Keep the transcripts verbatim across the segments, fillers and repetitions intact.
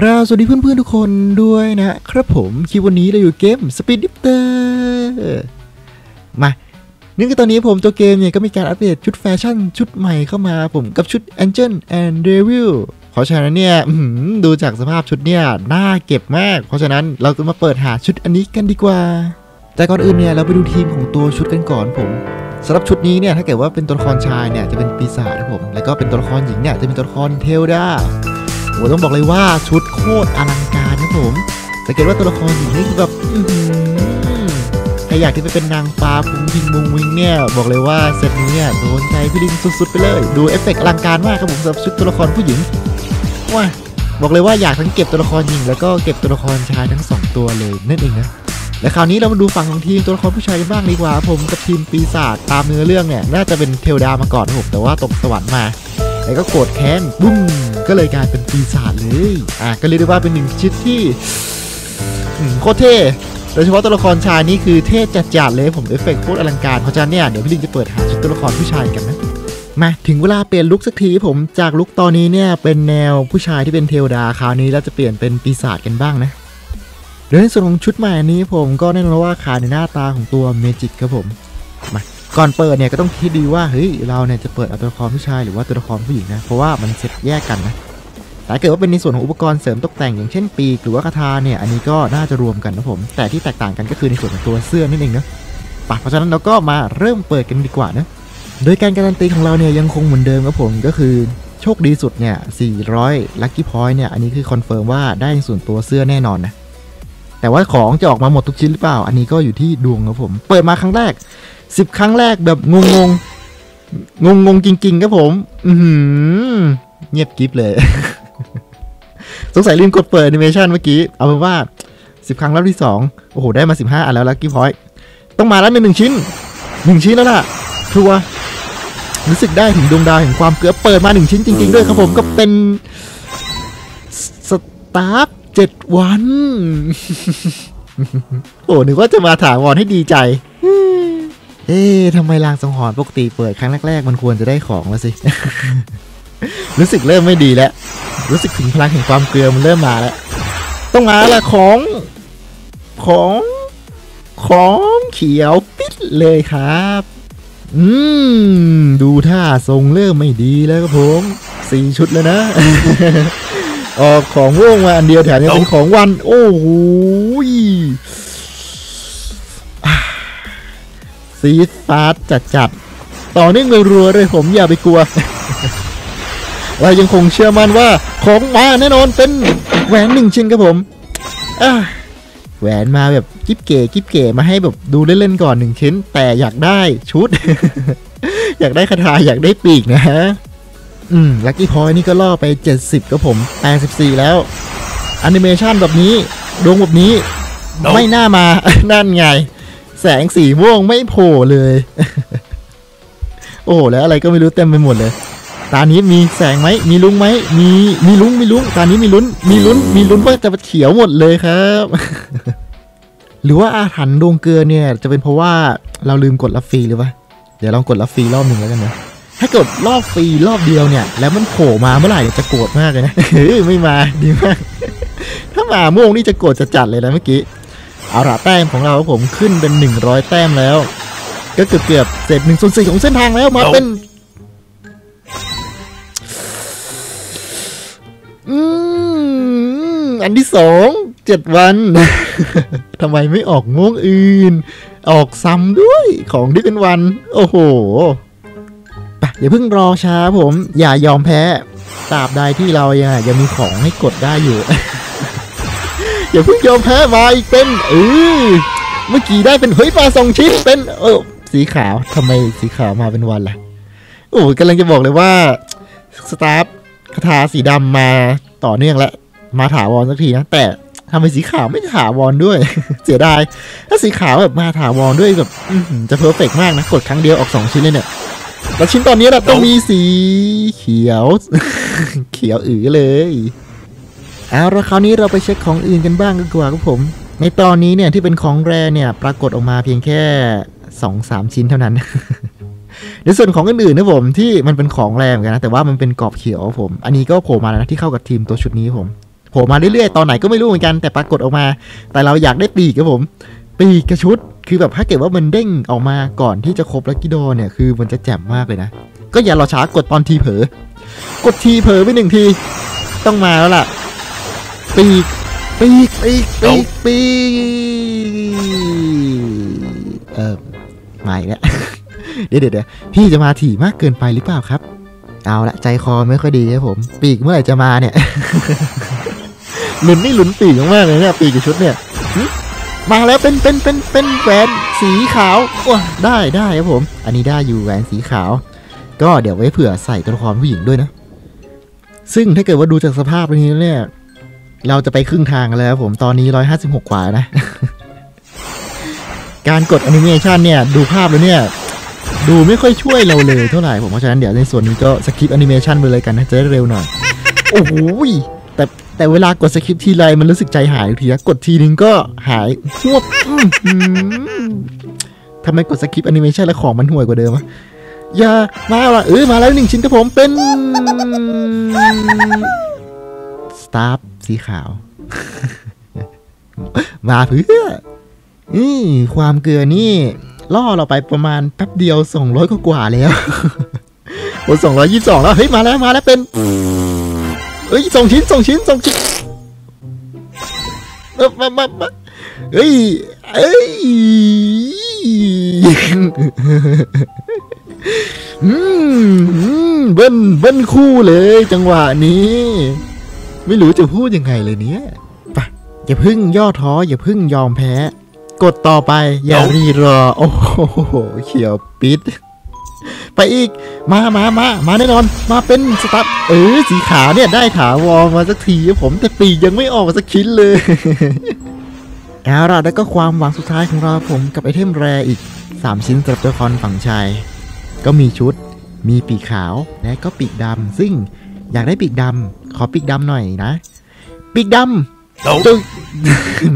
ครับสวัสดีเพื่อนๆทุกคนด้วยนะครับผมคลิปวันนี้เราอยู่เกม Speed Drifter มาเนื่องจากตอนนี้ผมตัวเกมเนี่ยก็มีการอัปเดตชุดแฟชั่นชุดใหม่เข้ามาผมกับชุด Angel and Devil เพราะฉะนั้นเนี่ยดูจากสภาพชุดเนี่ยน่าเก็บมากเพราะฉะนั้นเราจะมาเปิดหาชุดอันนี้กันดีกว่าแต่ก่อนอื่นเนี่ยเราไปดูทีมของตัวชุดกันก่อนผมสำหรับชุดนี้เนี่ยถ้าเกิดว่าเป็นตัวละครชายเนี่ยจะเป็นปีศาจครับผมแล้วก็เป็นตัวละครหญิงเนี่ยจะเป็นตัวละครเทวดาผมต้องบอกเลยว่าชุดโคตรอลังการนะผมสังเกตว่าตัวละครหญิงนี่คือแบบใครอยากที่จะเป็นนางฟ้าพุงพิงมุงวิงเนี่ยบอกเลยว่าเซตนี้เนี่ยโดนใจพี่ลิงสุดๆไปเลยดูเอฟเฟกต์อลังการมากครับผมสำหรับชุดตัวละครผู้หญิงว้าบอกเลยว่าอยากทั้งเก็บตัวละครหญิงแล้วก็เก็บตัวละครชายทั้งสองตัวเลยนั่นเองนะและคราวนี้เรามาดูฝั่งของทีมตัวละครผู้ชายบ้างดีกว่าผมกับทีมปีศาจตามเนื้อเรื่องเนี่ยน่าจะเป็นเทวดามาก่อนนะผมแต่ว่าตกสวรรค์มาแล้วก็โกรธแค้นบุ้มก็เลยกลายเป็นปีศาจเลยอ่ะก็เรียกได้ว่าเป็นหนึ่งชุดที่โคตรเท่โดยเฉพาะตัวละครชายนี่คือเท่จัดๆเลยผมเอฟเฟกต์โคตรอลังการเพราะฉะนั้นเนี่ยเดี๋ยวพี่ลิงจะเปิดหาชุดตัวละครผู้ชายกันนะมาถึงเวลาเปลี่ยนลุคสักทีผมจากลุคตอนนี้เนี่ยเป็นแนวผู้ชายที่เป็นเทวดาคราวนี้เราจะเปลี่ยนเป็นปีศาจกันบ้างนะโดยในส่วนของชุดใหม่นี้ผมก็แน่นอนว่าขายในหน้าตาของตัวเมจิกครับผมมาก่อนเปิดเนี่ยก็ต้องคิดดีว่าเฮ้ยเราเนี่ยจะเปิดเอาตัวละครผู้ชายหรือว่าตัวละครผู้หญิงนะเพราะว่ามันเซตแยกกันนะแต่เกิดว่าเป็นในส่วนของอุปกรณ์เสริมตกแต่งอย่างเช่นปีกหรือว่าคาถาเนี่ยอันนี้ก็น่าจะรวมกันนะผมแต่ที่แตกต่างกันก็คือในส่วนของตัวเสื้อนั่นเองนะปะเพราะฉะนั้นเราก็มาเริ่มเปิดกันดีกว่านะโดยการการันตีของเราเนี่ยยังคงเหมือนเดิมครับผมก็คือโชคดีสุดเนี่ยสี่ร้อยลัคกี้พอยต์เนี่ยอันนี้คือคอนเฟิร์มว่าได้ในส่วนตัวเสื้อแน่นอนนะแต่ว่าของจะออกมาหมดทุกชิ้นหรือเปล่าอันนี้ก็อยู่ที่ดวงครับผมเปิดมาครั้งแรกสิบครั้งแรกแบบงงงงงงจริงๆครับผมอืมเงียบกิฟเลย สงสัยลืมกดเปิดแอนิเมชันเมื่อกี้เอาเป็นว่าสิบครั้งรอบที่สองโอ้โหได้มาสิบห้าอันแล้วลัคกี้พอยต์ต้องมาแล้วในหนึ่งชิ้นหนึ่งชิ้นแล้วล่ะทัวร์รู้สึกได้ถึงดวงดาวถึงความเกลือเปิดมาหนึ่งชิ้นจริงๆด้วยครับผมก็เป็นสตาร์เจ็ดวันโอ้หนูว่าจะมาถามวอนให้ดีใจเอ๊ะทำไมลางสังหรณ์ปกติเปิดครั้งแรกๆมันควรจะได้ของแล้วสิรู้สึกเริ่มไม่ดีแล้วรู้สึกถึงพลังแห่งความเกลือมันเริ่มมาแล้วต้องมาละของของของเขียวปิดเลยครับอืมดูท่าทรงเริ่มไม่ดีแล้วครับผมสี่ชุดแล้วนะออกของร่วงมาอันเดียวแถมยังเป็นของวันโอ้โหซีดฟาสจัดจัดต่อเนื่องรัวๆเลยผมอย่าไปกลัวเรายังคงเชื่อมั่นว่าของมาแน่นอนเป็นแหวนหนึ่งชิ้นครับผมแหวนมาแบบกิ๊บเก๋กิ๊บเก๋มาให้แบบดูเล่นๆก่อนหนึ่งชิ้นแต่อยากได้ชุด อยากได้คาถาอยากได้ปีกนะฮะอืมลัคกี้พอยต์นี่ก็ล่อไปเจ็ดสิบครับผมแปดสิบสี่แล้วแอนิเมชันแบบนี้ดวงแบบนี้ no. ไม่น่ามา นั่นไงแสงสีม่วงไม่โผล่เลย โอ้แล้วอะไรก็ไม่รู้เต็มไปหมดเลยตานี้มีแสงไหมมีลุ้งไหมมีมีลุ้งมีลุ้งตานี้มีลุ้นมีลุ้นมีลุ้นว่าจะเขียวหมดเลยครับ หรือว่าอาถรรพ์ดวงเกลือเนี่ยจะเป็นเพราะว่าเราลืมกดรับฟรีหรือเปล่าเดี๋ยวลองกดรับฟรีรอบหนึ่งแล้วกันนะถ้าเกิดรอบฟรีรอบเดียวเนี่ยแล้วมันโผล่มาเมื่อไหร่จะโกรธมากเลยนะเฮ้ยไม่มาดีมากถ้ามาม่วงนี่จะโกรธจัดๆเลยนะเมื่อกี้เอาละแต้มของเราผมขึ้นเป็นหนึ่งร้อยแต้มแล้วก็เกือบเกือบเสร็จหนึ่งส่วนสี่ของเส้นทางแล้วมาเป็นอืมอันที่สองเจ็ดวันทำไมไม่ออกม่วงอื่นออกซ้ำด้วยของที่เป็นวันโอ้โหอย่าเพิ่งรอช้าผมอย่ายอมแพ้ตราบใดที่เรายังยังมีของให้กดได้อยู่ อย่าเพิ่งยอมแพ้มาอีกเป็นเออเมื่อกี้ได้เป็นเฮ้ยมาสองชิ้นเป็นเออสีขาวทำไมสีขาวมาเป็นวันล่ะโอ้กำลังจะบอกเลยว่าสตาร์คาถาสีดำมาต่อเนื่องและมาถาวรสักทีนะแต่ทำไมสีขาวไม่ถาวรด้วย เสียดายถ้าสีขาวแบบมาถาวรด้วยแบบจะเพอร์เฟกต์มากนะกดครั้งเดียวออกสองชิ้นเลยเนี่ยแล้วชิ้นตอนนี้เราต้องมีสีเขียวเขียวอือเลยเอาละคราวนี้เราไปเช็คของอื่นกันบ้างดีกว่าครับผมในตอนนี้เนี่ยที่เป็นของแร่เนี่ยปรากฏออกมาเพียงแค่ สองถึงสาม ชิ้นเท่านั้นในส่วนของอื่นๆนะผมที่มันเป็นของแร่เหมือนกันนะแต่ว่ามันเป็นกรอบเขียวผมอันนี้ก็โผล่มาแล้วนะที่เข้ากับทีมตัวชุดนี้ผมผ ผล่มาเรื่อยๆตอนไหนก็ไม่รู้เหมือนกันแต่ปรากฏออกมาแต่เราอยากได้ปีกครับผมปีกกระชุดคือแบบถ้าเกิดว่ามันเด้งออกมาก่อนที่จะครบลัคกี้ดอเนี่ยคือมันจะแจ่มมากเลยนะก็อย่ารอช้ากดตอนทีเผลอกดทีเผลอไปหนึ่งทีต้องมาแล้วล่ะปีกปีกปีกปีกปีกเออมาอีกแล้ว เดี๋ยวเดี๋ยวพี่จะมาถี่มากเกินไปหรือเปล่าครับเอาละใจคอไม่ค่อยดีครับผมปีกเมื่อไหร่จะมาเนี่ย หลุนนี่หลุนปีกมากเลยเนี่ยปีกชุดเนี่ยมาแล้วเป็นเป็นเป็นเป็นแหวนสีขาวได้ได้ครับผมอันนี้ได้อยู่แหวนสีขาวก็เดี๋ยวไว้เผื่อใส่ตัวละครผู้หญิงด้วยนะซึ่งถ้าเกิดว่าดูจากสภาพตรงนี้เนี่ยเราจะไปครึ่งทางแล้วผมตอนนี้หนึ่งร้อยห้าสิบหกกว่านะ การกดแอนิเมชันเนี่ยดูภาพแล้วเนี่ยดูไม่ค่อยช่วยเราเลยเท่าไหร่ผมเพราะฉะนั้นเดี๋ยวในส่วนนี้ก็สคริปต์แอนิเมชันไปเลยกันนะจะได้เร็วหน่อยโอ้โหแต่แต่เวลากดสคริปต์ทีไรมันรู้สึกใจหายทีละกดทีนึงก็หายหัวทำไมกดสคริปต์แอนิเมชันแล้วของมันห่วยกว่าเดิมวะอย่ามาละเออมาแล้วหนึ่งชิ้นครับผมเป็นสตาร์ฟสีขาว มาเพื่อนี่ความเกลือนี่ล่อเราไปประมาณแป๊บเดียวสองร้อยกว่ากว่าแล้ว โอ้สองร้อยยี่สิบสองแล้วเฮ้ยมาแล้วมาแล้วเป็นเอ้ยสองชิ้นสองชิ้นสองชิ้นเออมามามาเอ้ยเอ้ย อืมเบิ้ลเบิ้ลคู่เลยจังหวะนี้ไม่รู้จะพูดยังไงเลยเนี่ยไปอย่าพึ่งย่อท้ออย่าพึ่งยอมแพ้กดต่อไปอย่ารีรอโอ้โหเขียวปิดไปอีกมามามามาแน่นอนมาเป็นสตั๊บเออสีขาวเนี่ยได้ถาวรมาสักทีผมแต่ปีกยังไม่ออกสักชิ้นเลย เอาล่ะแล้วก็ความหวังสุดท้ายของเราผมกับไอเทมแรอีกสามชิ้นสำหรับตัวละครฝั่งชายก็มีชุดมีปีกขาวและก็ปีกดำซึ่งอยากได้ปีกดำขอปีกดำหน่อยนะปีกดำ No.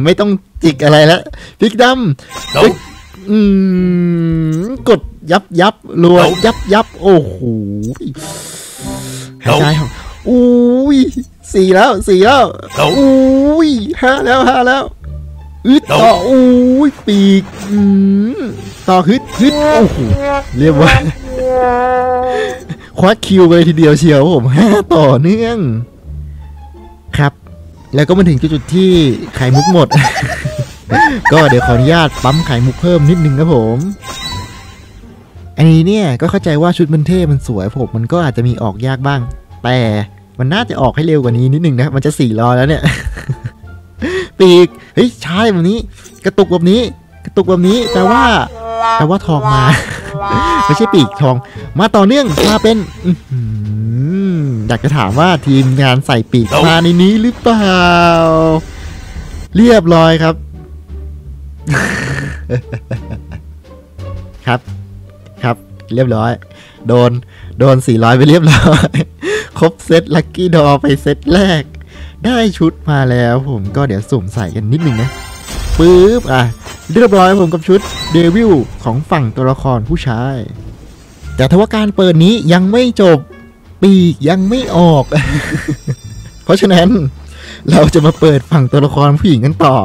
ไม่ต้องจิกอะไรแล้วปีกดำ No. กดยับยับรัว No. ยับยับโอ้โห No. หายใจหอบอุ้ยสี่แล้วสี่แล้ว No. อุ้ยห้าแล้วห้าแล้วอึด No. ต่ออุ้ยปีกต่อฮึดฮึดโอ้โหเรียบว่าควักคิวไปทีเดียวเชียวผมห้าต่อเนื่องครับแล้วก็มาถึงจุดที่ไข่มุกหมด ก็เดี๋ยวขออนุญาตปั๊มไข่มุกเพิ่มนิดนึงครับผมอันนี้เนี่ยก็เข้าใจว่าชุดมันเท่มันสวยผมมันก็อาจจะมีออกยากบ้างแต่มันน่าจะออกให้เร็วกว่านี้นิดนึงนะมันจะสี่รอแล้วเนี่ย ปีกเฮ้ยใช่แบบนี้กระตุกแบบนี้กระตุกแบบนี้แต่ว่าแต่ว่าทองมา ไม่ใช่ปีกทองมาต่อเนื่องมาเป็นอยากจะถามว่าทีมงานใส่ปีก no. มาในนี้หรือเปล่าเรียบร้อยครับ ครับครับเรียบร้อยโดนโดนสี่ร้อยไปเรียบร้อย ครบเซตลัคกี้ดอไปเซตแรกได้ชุดมาแล้วผมก็เดี๋ยวสุ่มใส่กันนิดนึงนะปึ๊บอ่ะเรียบร้อยผมกับชุดเดวิลของฝั่งตัวละครผู้ชายแต่ทว่าการเปิดนี้ยังไม่จบปีกยังไม่ออก เพราะฉะนั้นเราจะมาเปิดฝั่งตัวละครผู้หญิงกันต่อ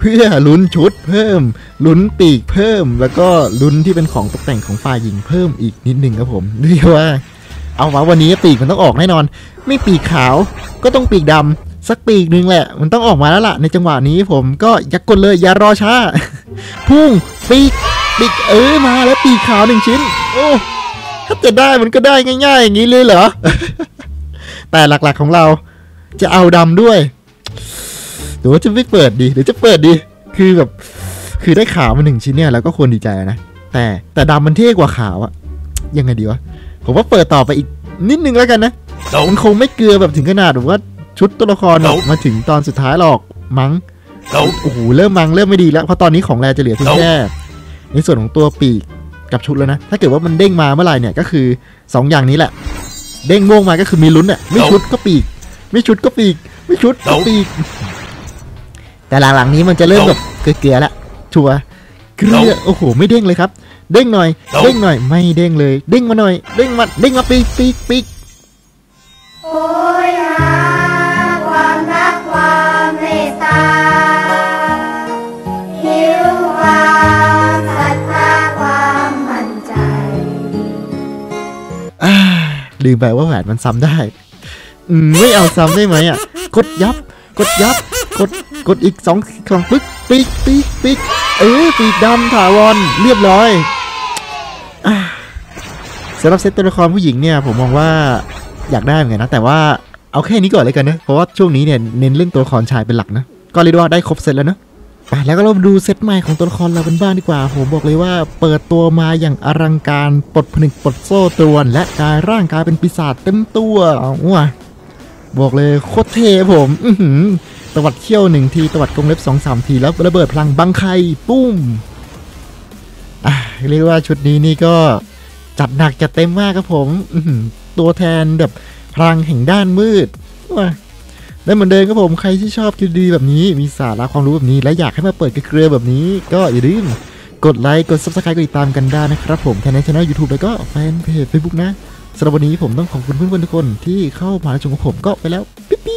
เพื่อลุ้นชุดเพิ่มลุ้นปีกเพิ่มแล้วก็ลุ้นที่เป็นของตกแต่งของฝ่ายหญิงเพิ่มอีกนิดนึงครับผมเรียกว่าเอาว่าวันนี้ปีกมันต้องออกแน่นอนไม่ปีกขาวก็ต้องปีกดำสักปีกนึงแหละมันต้องออกมาแล้วล่ะในจังหวะนี้ผมก็อย่ากดเลยอย่ารอช้า พุ่งปีกปีกเออมาแล้วปีกขาวหนึ่งชิ้นโอ้ถ้าจะได้มันก็ได้ง่ายๆอย่างนี้เลยเหรอ แต่หลักๆของเราจะเอาดำด้วยหรือว่าจะไม่เปิดดีหรือจะเปิดดีคือแบบคือได้ขาวมาหนึ่งชิ้นเนี่ยเราก็ควรดีใจนะแต่แต่ดำมันเท่กว่าขาวอะยังไงดีวะผมว่าเปิดต่อไปอีกนิดนึงแล้วกันนะมันคงไม่เกลือแบบถึงขนาดแบบว่าชุดตัวละคร no. มาถึงตอนสุดท้ายหรอกมัง้ง no. โอ้โหเริ่มมัง้งเริ่มไม่ดีแล้วเพราะตอนนี้ของแรจะเหลือเพียง no. แค่ในส่วนของตัวปีกกับชุดแล้วนะถ้าเกิดว่ามันเด้งมาเมื่อไหร่เนี่ยก็คือสองอย่างนี้แหละเด้งม่วงมาก็คือมีลุ้นอะ่ะไม่ no. ชุดก็ปีกไม่ชุดก็ปีกไม่ชุด no. ก็ปีกแต่หลังๆนี้มันจะเริ่มแบบ no. เกลือๆละชัวเกลือ no. โอ้โหไม่เด้งเลยครับเด้งหน่อย no. เด้งหน่อยไม่เด้งเลยเด้งมาหน่อยเด้งมาเด้งมาปีกปีกปีกโอ้ยความรักความ ลืมไปว่าแหวนมันซ้ำได้ไม่เอาซ้ำได้ไหมอ่ะกดยับกดยับกดกดอีกสองครั้งปึ๊กปิ๊กปิ๊กปิ๊กเออปีกดำถาวรเรียบร้อยสำหรับเซตตัวละครผู้หญิงเนี่ยผมมองว่าอยากได้เหมือนกันนะแต่ว่าเอาแค่นี้ก่อนเลยกันนะเพราะว่าช่วงนี้เนี่ยเน้นเล่นตัวละครชายเป็นหลักนะก็เรียกว่าได้ครบเซตแล้วนะไปแล้วก็เราดูเซตใหม่ของตัวละครเรากันบ้างดีกว่าผมบอกเลยว่าเปิดตัวมาอย่างอลังการปลดผนึกปลดโซ่ตรวนและกายร่างกายเป็นปีศาจเต็มตัวว้าบอกเลยโคตรเท่ผมอื้อหือตวัดเขี้ยวหนึ่งทีตวัดกรงเล็บ สองถึงสาม ทีแล้วระเบิดพลังบังไข่ปุ้มอ่ะเรียกว่าชุดนี้นี่ก็จัดหนักจัดเต็มมากครับผมตัวแทนแบบพลังแห่งด้านมืดว้าและเหมือนเดิมครับผมใครที่ชอบคลิปดีแบบนี้มีสาระความรู้แบบนี้และอยากให้มาเปิดเครือแบบนี้ก็อย่าลืมกดไลค์กด ซับสไครบ์ กดติดตามกันได้นะครับผมทั้งในช่อง ยูทูบ แล้วก็แฟนเพจ เฟซบุ๊ก นะสำหรับวันนี้ผมต้องขอบคุณเพื่อนๆทุกคนที่เข้ามาชมกับผมก็ไปแล้วปิ๊บ